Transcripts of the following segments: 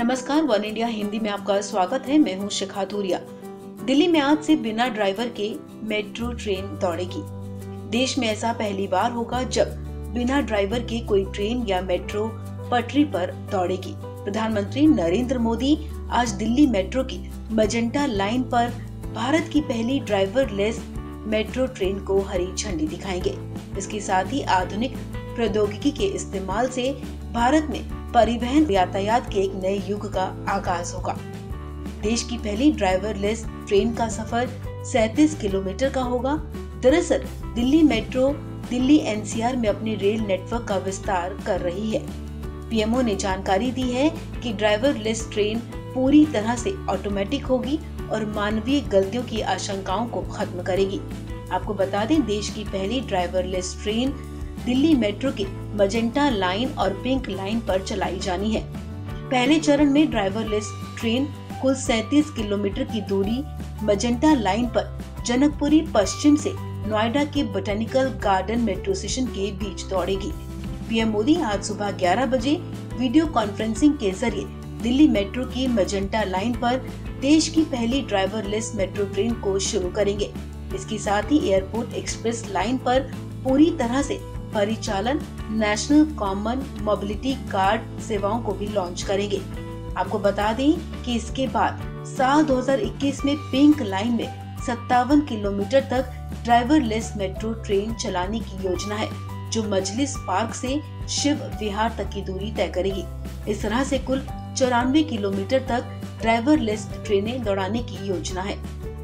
नमस्कार, one India Hindi में आपका स्वागत है। मैं हूं शिखा थूरिया। दिल्ली में आज से बिना ड्राइवर के मेट्रो ट्रेन दौड़ेगी। देश में ऐसा पहली बार होगा जब बिना ड्राइवर के कोई ट्रेन या मेट्रो पटरी पर दौड़ेगी। प्रधानमंत्री नरेंद्र मोदी आज दिल्ली मेट्रो की मजेंटा लाइन पर भारत की पहली ड्राइवरलेस मेट्रो ट्रेन को हरी झंडी दिखाएंगे। इसके साथ ही आधुनिक प्रौद्योगिकी के इस्तेमाल से भारत में परिवहन यातायात के एक नए युग का आगाज होगा। देश की पहली ड्राइवरलेस ट्रेन का सफर 37 किलोमीटर का होगा। दरअसल दिल्ली मेट्रो दिल्ली एनसीआर में अपने रेल नेटवर्क का विस्तार कर रही है। पीएमओ ने जानकारी दी है कि ड्राइवरलेस ट्रेन पूरी तरह से ऑटोमेटिक होगी और मानवीय गलतियों की आशंकाओं को खत्म करेगी। आपको बता दें, देश की पहली ड्राइवरलेस ट्रेन दिल्ली मेट्रो के मजेंटा लाइन और पिंक लाइन पर चलाई जानी है। पहले चरण में ड्राइवरलेस ट्रेन कुल 37 किलोमीटर की दूरी मजेंटा लाइन पर जनकपुरी पश्चिम से नोएडा के बोटेनिकल गार्डन मेट्रो स्टेशन के बीच दौड़ेगी। पीएम मोदी आज सुबह 11 बजे वीडियो कॉन्फ्रेंसिंग के जरिए दिल्ली मेट्रो की मजेंटा लाइन पर देश की पहली ड्राइवरलेस मेट्रो ट्रेन को शुरू करेंगे। इसके साथ ही एयरपोर्ट एक्सप्रेस लाइन पर पूरी तरह से परिचालन नेशनल कॉमन मोबिलिटी कार्ड सेवाओं को भी लॉन्च करेंगे। आपको बता दें कि इसके बाद साल 2021 में पिंक लाइन में 57 किलोमीटर तक ड्राइवरलेस मेट्रो ट्रेन चलाने की योजना है, जो मजलिस पार्क से शिव विहार तक की दूरी तय करेगी। इस तरह से कुल 94 किलोमीटर तक ड्राइवरलेस ट्रेनें दौड़ाने की योजना है।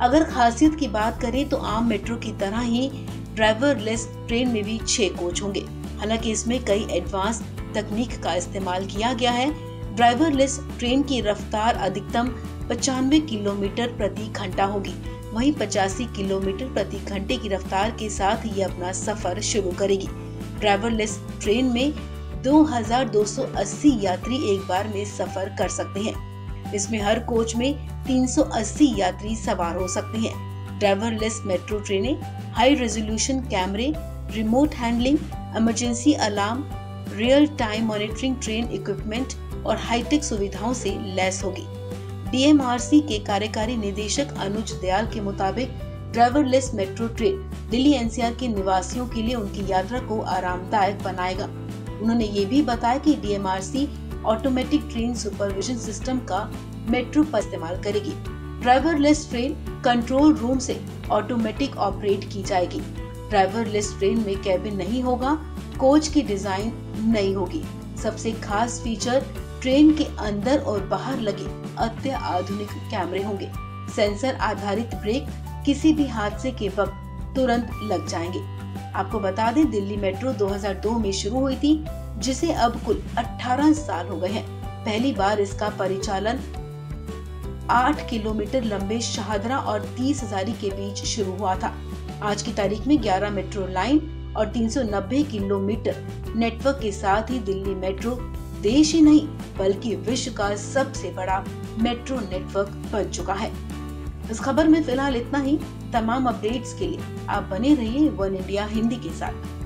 अगर खासियत की बात करें तो आम मेट्रो की तरह ही ड्राइवरलेस ट्रेन में भी 6 कोच होंगे। हालांकि इसमें कई एडवांस तकनीक का इस्तेमाल किया गया है। ड्राइवरलेस ट्रेन की रफ्तार अधिकतम 95 किलोमीटर प्रति घंटा होगी, वहीं 85 किलोमीटर प्रति घंटे की रफ्तार के साथ ये अपना सफर शुरू करेगी। ड्राइवरलेस ट्रेन में 2280 यात्री एक बार में सफर कर सकते हैं। इसमें हर कोच में 380 यात्री सवार हो सकते हैं। ड्राइवरलेस मेट्रो ट्रेनें हाई रेजोल्यूशन कैमरे, remote handling, emergency alarm, real time monitoring, train equipment और हाईटेक सुविधाओं से लैस होगी। डीएमआरसी के कार्यकारी निदेशक अनुज दयाल के मुताबिक driverless metro train Delhi NCR के निवासियों के लिए उनकी यात्रा को आरामदायक बनाएगा। उन्होंने ये भी बताया कि DMRC automatic train supervision system का मेट्रो पर इस्तेमाल करेगी। ड्राइवरलेस ट्रेन कंट्रोल रूम से ऑटोमेटिक ऑपरेट की जाएगी। ड्राइवरलेस ट्रेन में कैबिन नहीं होगा, कोच की डिजाइन नहीं होगी। सबसे खास फीचर ट्रेन के अंदर और बाहर लगे अत्याधुनिक कैमरे होंगे। सेंसर आधारित ब्रेक किसी भी हादसे के वक्त तुरंत लग जाएंगे। आपको बता दें, दिल्ली मेट्रो 2002 में शुरू हुई थी, जिसे अब कुल 18 साल हो गए हैं। पहली बार इसका परिचालन 8 किलोमीटर लंबे शहादरा और 30 हजारी के बीच शुरू हुआ था। आज की तारीख में 11 मेट्रो लाइन और 390 किलोमीटर नेटवर्क के साथ ही दिल्ली मेट्रो देश ही नहीं बल्कि विश्व का सबसे बड़ा मेट्रो नेटवर्क बन चुका है। इस खबर में फिलहाल इतना ही। तमाम अपडेट्स के लिए आप बने रहिए वन इंडिया हिंदी के साथ।